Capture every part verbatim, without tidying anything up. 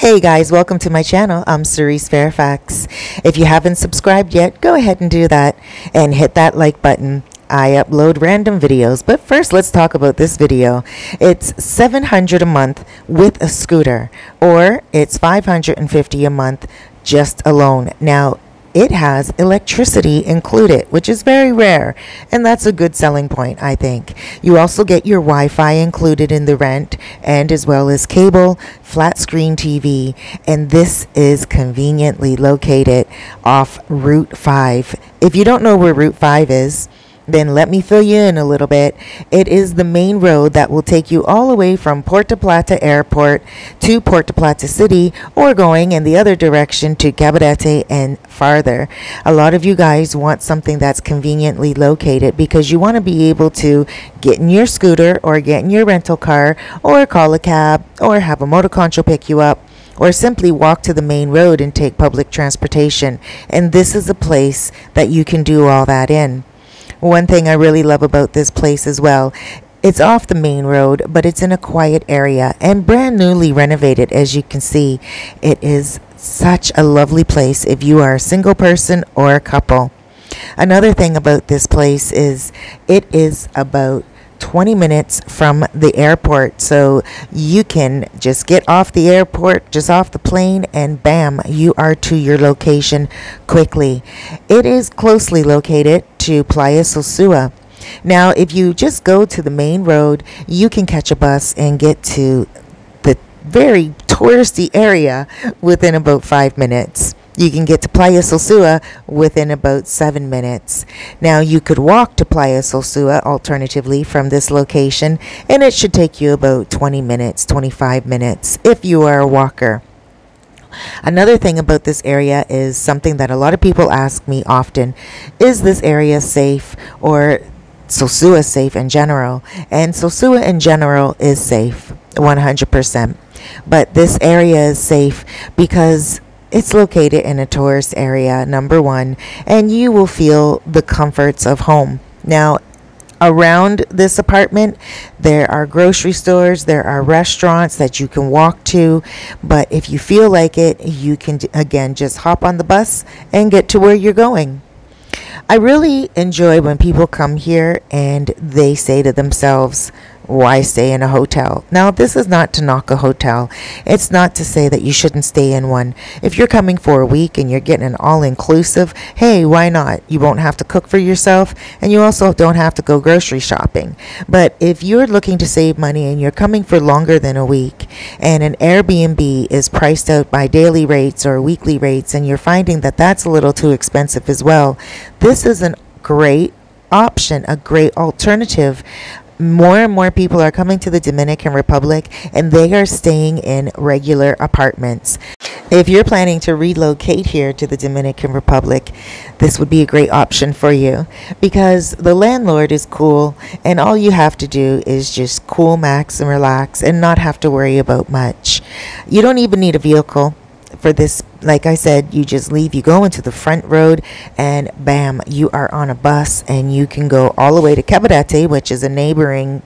Hey guys, welcome to my channel. I'm Cerise Fairfax. If you haven't subscribed yet, go ahead and do that and hit that like button. I upload random videos, but first let's talk about this video. It's seven hundred dollars a month with a scooter, or it's five hundred fifty dollars a month just alone. Now, it has electricity included, which is very rare, and that's a good selling point, I think. You also get your Wi-Fi included in the rent, and as well as cable, flat screen T V, and this is conveniently located off Route five. If you don't know where Route five is, then let me fill you in a little bit. It is the main road that will take you all the way from Puerto Plata Airport to Puerto Plata City, or going in the other direction to Cabarete and farther. A lot of you guys want something that's conveniently located because you want to be able to get in your scooter or get in your rental car or call a cab or have a motoconcho pick you up, or simply walk to the main road and take public transportation. And this is a place that you can do all that in. One thing I really love about this place as well, it's off the main road, but it's in a quiet area and brand newly renovated, as you can see. It is such a lovely place if you are a single person or a couple. Another thing about this place is it is about twenty minutes from the airport, so you can just get off the airport, just off the plane, and bam, you are to your location quickly. It is closely located to Playa Sosua. Now, if you just go to the main road, you can catch a bus and get to the very touristy area within about five minutes. You can get to Playa Sosua within about seven minutes. Now, you could walk to Playa Sosua alternatively from this location, and it should take you about twenty minutes, twenty-five minutes if you are a walker. Another thing about this area is something that a lot of people ask me often. Is this area safe, or Sosua safe in general? And Sosua in general is safe, one hundred percent. But this area is safe because it's located in a tourist area, number one, and you will feel the comforts of home. Now, around this apartment, there are grocery stores, there are restaurants that you can walk to, but if you feel like it, you can, again, just hop on the bus and get to where you're going. I really enjoy when people come here and they say to themselves, why stay in a hotel? Now, this is not to knock a hotel. It's not to say that you shouldn't stay in one. If you're coming for a week and you're getting an all-inclusive, hey, why not? You won't have to cook for yourself, and you also don't have to go grocery shopping. But if you're looking to save money and you're coming for longer than a week, and an Airbnb is priced out by daily rates or weekly rates, and you're finding that that's a little too expensive as well, this is a great option, a great alternative. More and more people are coming to the Dominican Republic, and they are staying in regular apartments. If you're planning to relocate here to the Dominican Republic, this would be a great option for you because the landlord is cool, and all you have to do is just cool max and relax and not have to worry about much. You don't even need a vehicle for this. Like I said, you just leave, you go into the front road, and bam, you are on a bus, and you can go all the way to Cabarete, which is a neighboring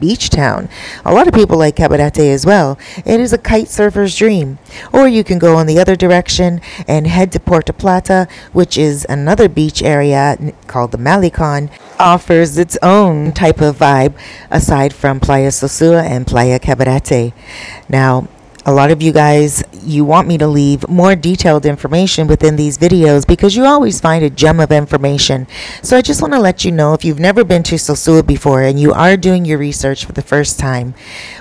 beach town. A lot of people like Cabarete as well. It is a kite surfer's dream. Or you can go in the other direction and head to Puerto Plata, which is another beach area called the Malicón. Offers its own type of vibe aside from Playa Sosua and Playa Cabarete. Now, a lot of you guys, you want me to leave more detailed information within these videos because you always find a gem of information. So I just want to let you know, if you've never been to Sosua before and you are doing your research for the first time,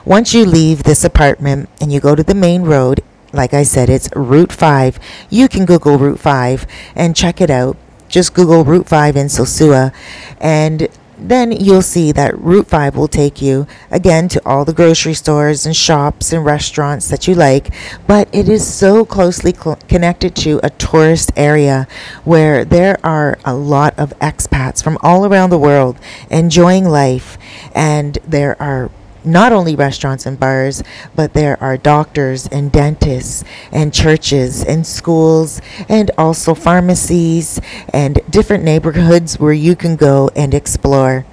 once you leave this apartment and you go to the main road, like I said, it's Route five. You can Google Route five and check it out. Just Google Route five in Sosua, and then you'll see that Route five will take you, again, to all the grocery stores and shops and restaurants that you like, but it is so closely cl- connected to a tourist area where there are a lot of expats from all around the world enjoying life, and there are not only restaurants and bars, but there are doctors and dentists and churches and schools and also pharmacies and different neighborhoods where you can go and explore.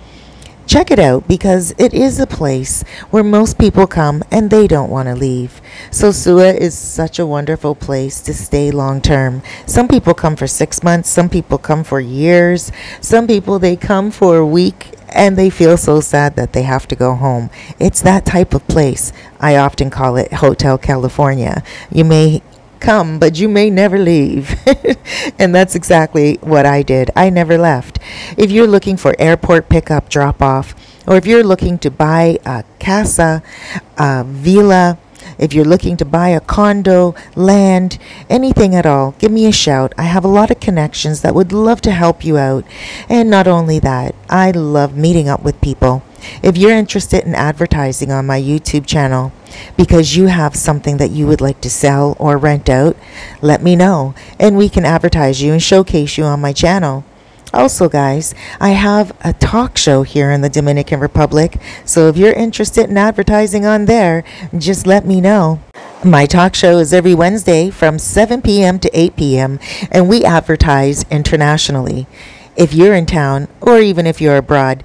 check it out, because it is a place where most people come and they don't want to leave. Sosua is such a wonderful place to stay long term. Some people come for six months, some people come for years, some people they come for a week and they feel so sad that they have to go home. It's that type of place. I often call it Hotel California. You may come, but you may never leave. And that's exactly what I did. I never left. If you're looking for airport pickup, drop off, or if you're looking to buy a casa, a villa, if you're looking to buy a condo, land, anything at all, give me a shout. I have a lot of connections that would love to help you out. And not only that, I love meeting up with people. If you're interested in advertising on my YouTube channel because you have something that you would like to sell or rent out, let me know and we can advertise you and showcase you on my channel. Also, guys, I have a talk show here in the Dominican Republic, so if you're interested in advertising on there, just let me know. My talk show is every Wednesday from seven p m to eight p m and we advertise internationally. If you're in town or even if you're abroad,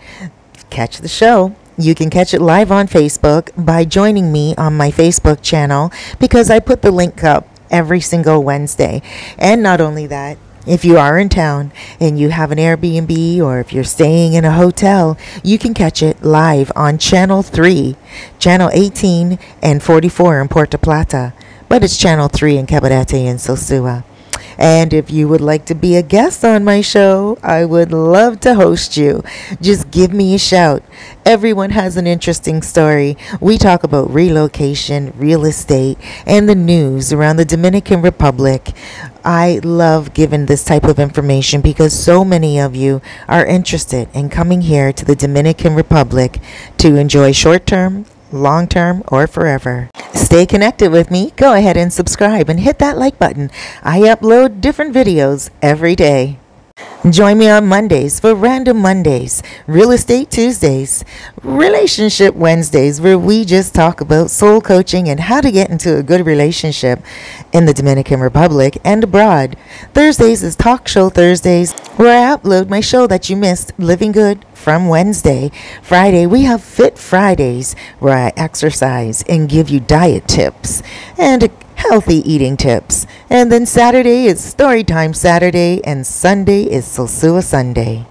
catch the show. You can catch it live on Facebook by joining me on my Facebook channel, because I put the link up every single Wednesday. And not only that, if you are in town and you have an Airbnb, or if you're staying in a hotel, you can catch it live on Channel three, Channel eighteen and forty-four in Puerto Plata. But it's Channel three in Cabarete in Sosua. And if you would like to be a guest on my show, I would love to host you. Just give me a shout. Everyone has an interesting story. We talk about relocation, real estate, and the news around the Dominican Republic. I love giving this type of information because so many of you are interested in coming here to the Dominican Republic to enjoy short-term, long-term, or forever. Stay connected with me. Go ahead and subscribe and hit that like button. I upload different videos every day. Join me on Mondays for Random Mondays, Real Estate Tuesdays, Relationship Wednesdays, where we just talk about soul coaching and how to get into a good relationship in the Dominican Republic and abroad. Thursdays is Talk Show Thursdays, where I upload my show that you missed, Living Good, from Wednesday. Friday, we have Fit Fridays, where I exercise and give you diet tips and healthy eating tips. And then Saturday is Storytime Saturday, and Sunday is Sosua Sunday.